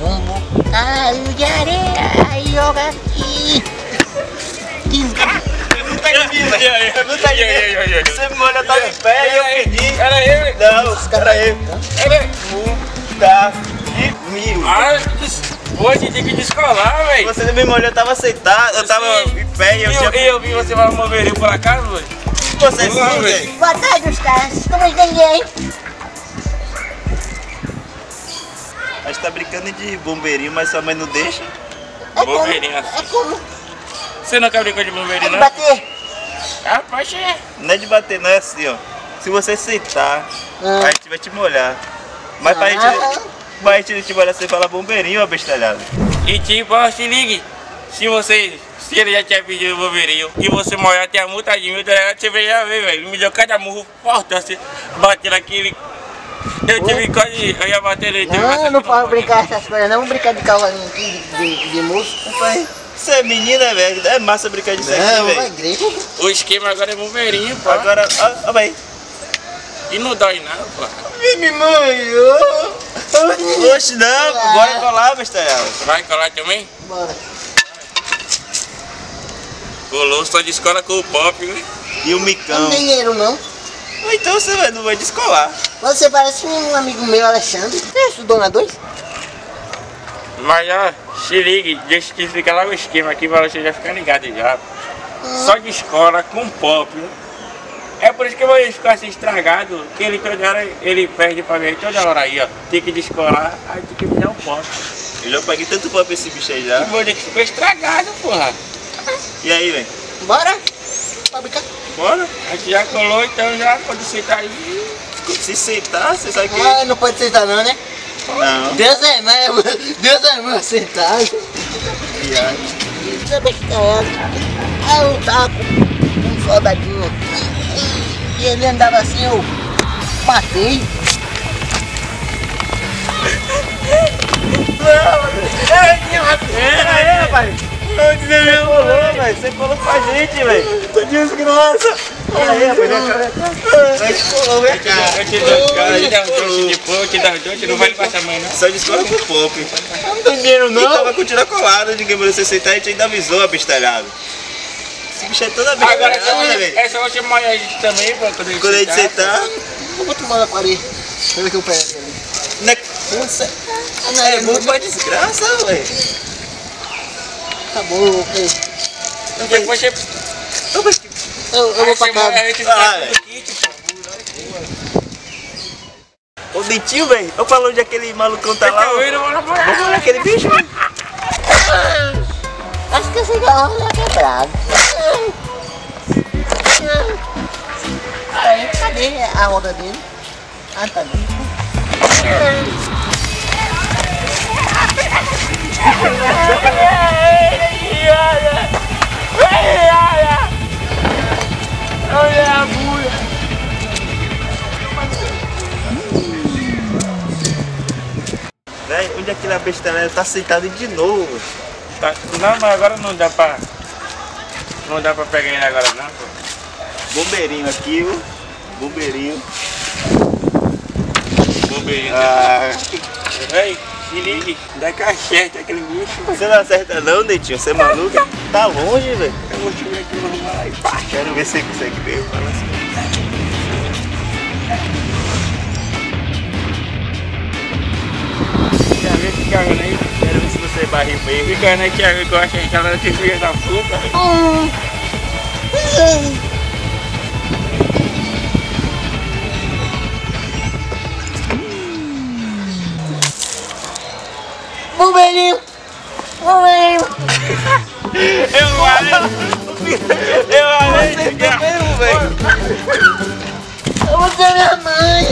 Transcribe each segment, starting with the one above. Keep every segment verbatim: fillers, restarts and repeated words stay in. Vamos cair de areia e jogar aqui. Não tá de pé. Semana tá de pé e eu pedi. Era ele? Não, os caras aí. Puta que mil. Hoje tem que descolar, velho. Você não me molhou, eu tava aceitado, eu tava em pé e eu tinha... E eu vi você vai mover por acaso, velho? Você sim, velho. Boa tarde, os caras. Como eu entendi, hein? A gente tá brincando de bombeirinho, mas sua mãe não deixa. É bombeirinho. É como? Você nunca brincou de bombeirinho, não? É de bater. Rapaz, é. Não é de bater, não. É assim, ó. Se você sentar, hum. a gente vai te molhar. Mas ah. pra gente... Mas a gente te molhar, você fala bombeirinho, ó, bestalhado. E tipo, ó, se ligue. Se você... Se ele já tinha pedido o bombeirinho e você molhar, tem a multa de mil, você vai já ver, velho. Ele me deu cada murro forte, assim, batendo aquele... Eu tive quase, eu ia bater ele. Não, não pode brincar essas coisas, não. Vamos brincar de cavalinho aqui, de, de moço. Você é menina, velho. É massa brincar disso aqui, velho. O esquema agora é bombeirinho, pô. Agora, ó, ó, aí. E não dói nada, pô. Me molhou. Oxe, não. Bora colar, Marcelo. Vai colar também? Bora. Colou só de escola com o pop, né? E o micão. Não tem dinheiro, não. Então você vai, não vai descolar. Você parece um amigo meu, Alexandre. Você estudou na dois? Mas ó, se ligue, deixa que fica lá o esquema aqui pra você já ficar ligado já. Hum. Só de escola com pop. É por isso que eu vou ficar assim estragado, que ele toda hora, ele perde pra mim toda hora aí, ó. Tem que descolar, aí tem que me dar um pop. Eu já paguei tanto pop esse bicho aí já. E vou ter que ficar estragado, porra. E aí, velho? Bora? Pra brincar? Bora, a gente já colou, então já pode sentar aí. Se sentar, você sabe que... Ah, não pode sentar não, né? Não. Deus é mais, Deus é mais sentado. Isso é besteira. Aí eu tava com um soldadinho. E ele andava assim, eu matei. Não, era aqui, rapaz. Era ele, rapaz. Você colou, velho. Você colou com a gente, velho. Tô desgraça. Olha aí, rapaz. Vai descolou, velho. Eu te dou um trouxe de pão, eu te dou um trouxe, não vai passar mais, não. Só descola com pão, filho. Não tem dinheiro, não. E tava com tiracolado, ninguém mandou você sentar, a gente ainda avisou, abestalhado. Esse bicho é toda abestalhada, velho. Essa eu vou te molhar a gente também, pô. Quando a gente sentar... Eu vou tomar na parede. Pelo que eu pego. Nossa. É bom pra desgraça, velho. Tá bom, ok. Depois você... Eu, eu vou pra casa. Ah, o dentinho, velho. Eu falo onde aquele malucão tá lá. Vamos olhar aquele bicho, velho. Acho que esse galão já quebrado. Cadê a roda dele? Ah, tá dentro. Véi, onde aquele abestalhado tá sentado de novo? Tá, não, mas agora não dá pra. Não dá pra pegar ele agora não, pô. Bombeirinho aqui, viu? Bombeirinho. Bombeirinho. Ah. Véi, se ligue, dá que acerta aquele bicho. Você não acerta não, Netinho, você é maluco? Tá longe, velho. Eu vou te ver aqui, vamos lá e pá. Quero ver se você consegue ver, fala assim. Quero ver se você vai rir bem. Fica na Tiago que eu acho que ela não tem filha da puta. Bombeirinho! Bombeirinho! Eu falei! Eu falei! Você fica mesmo, velho! Eu vou ser minha mãe!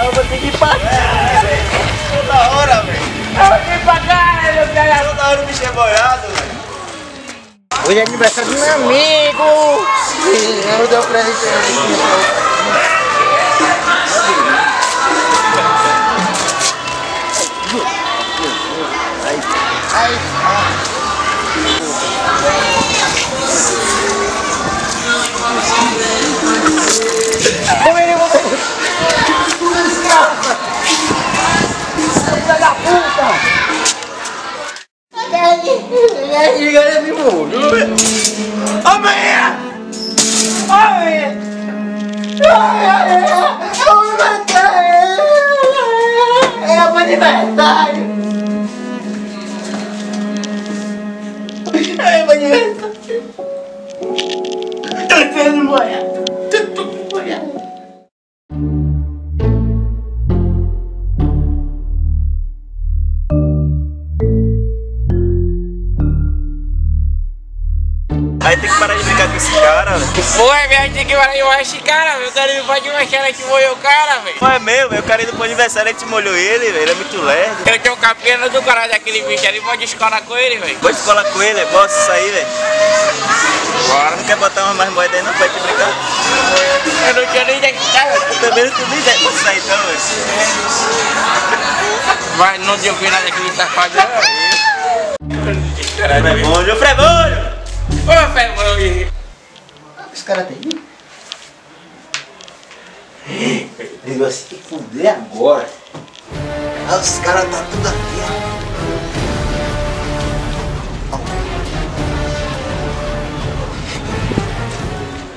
Eu vou ter que pagar! É, toda hora, velho! Eu vou ter que pagar, meu cara! Toda hora o bicho é molhado, velho! Hoje é aniversário de um amigo! Eu dou pra ele. aniversário! É meu aniversário! Tô sendo molhado! Tô tudo molhado! Aí tem que parar de brincar com esse cara, velho. Foi, velho, tem que parar de molhar esse cara, velho. O cara não pode molhar, ela que molhou o cara, velho. Não é meu, velho. O cara indo pro aniversário, a gente molhou ele, velho. Ele é muito lerdo. Eu tenho um capena do caralho daquele bicho ali. Pode escolar com ele, velho. Pode escolar com ele, é bom isso aí, velho. Bora. Não quer botar uma mais moeda aí, não? Pode brincar? Eu não tinha nem ideia que tá, velho. Eu também não tinha nem ideia disso aí, então, velho. Mas não deu nada daquele safado, velho. Frebolho, frebolho! Ô, Fernando! Esse cara tem tá aí? Ele vai se fuder agora. Ah, os caras tá tudo aqui, ó.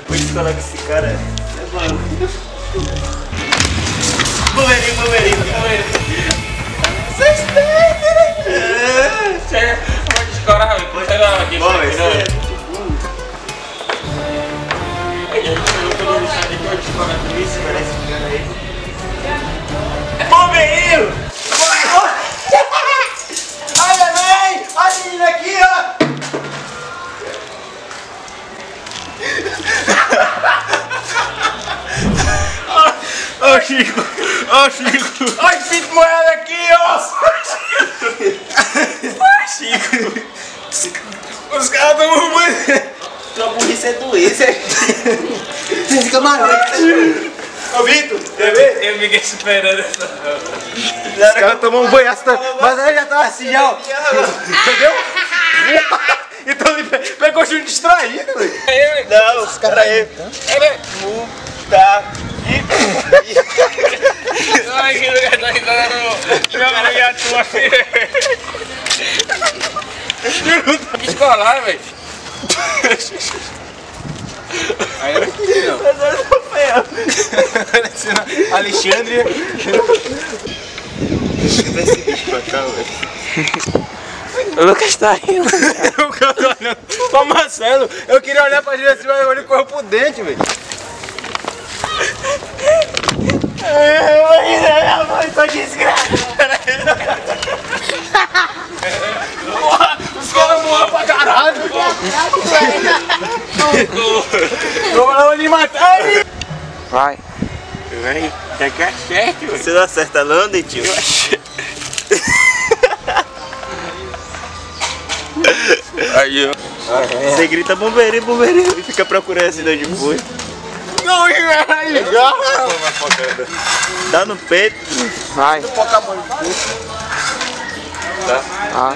Vou escolar com esse cara. É bom. Bombeirinho, bombeirinho, bombeirinho. Vocês têm, né? Pode escolar, velho. Pode escolar aqui, velho. Bombeirinho! Olha, véi! Olha a menina aqui, ó! Ó, Chico! Ó, Chico! Ó, esse pinto molhado aqui, ó! Ó, Chico! Os caras estão arrumando! Tua burrice é doença aqui! Vocês camarotes! Ô Vitor, quer ver? Eu fiquei esperando essa. Os caras tomam um banhaço, mas aí já tava assim, já, ó. Entendeu? Então ele pegou o chute distraído. Não, os caras aí. Muda. Ai, que lugar tá entrando. Meu amigo, a tua filha. Que escolar, velho. Aí eu não entendi, não. Mas olha o papel. Parecendo Alexandria. Deixa esse bicho pra cá, velho. O Lucas tá rindo. O cara tá olhando. Ó, Marcelo, eu queria olhar pra direção, mas o olho correu pro dente, velho. Eu vou só desgraça. Os caras morram pra caralho. Vamos lá, me matar ele! Vai! Vem! Quer que acerte, velho? Você não acerta não, Dentinho? Eu achei! Aí, ó! Você grita bombeirinho, bombeirinho! E fica procurando assim de onde foi! Não, caralho! Dá no peito! Vai! Tá? Ah!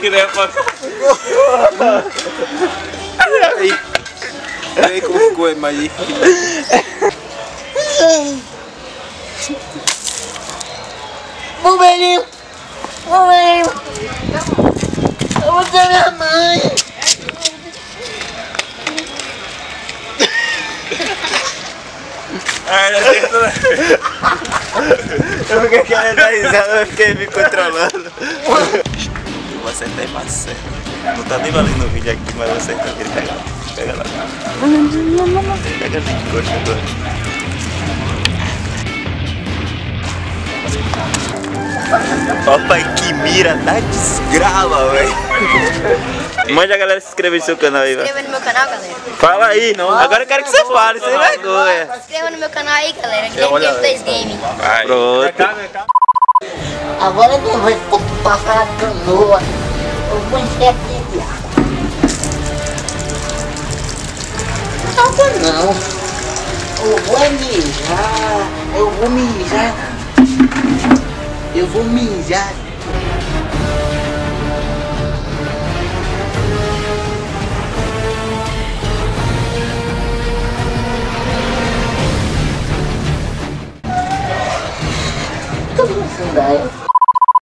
Que nem a aí como ficou aí, mas aí. Bombeirinho! Bombeirinho! Eu vou ter minha mãe! Ai, não tem toda... Eu fiquei querendo dar risada, eu fiquei me controlando. Vou acertar em Marcelo. Não tá nem valendo o vídeo aqui, mas vou acertar ele. Pega lá. Pega lá. Pega ali que gosta agora. Papai, que mira da desgrava, velho. Mande a galera se inscrever no seu canal aí, velho. Se inscreva no meu canal, galera. Fala aí. Não. Agora eu quero que você fale, sem vergonha. Se inscreva no meu canal aí, galera. Game Games dois Game. Pronto. Agora eu não vou passar a canoa, eu vou encher aqui de água. Água não, eu vou mijar, eu vou mijar, eu vou mijar. Tô pensando aí.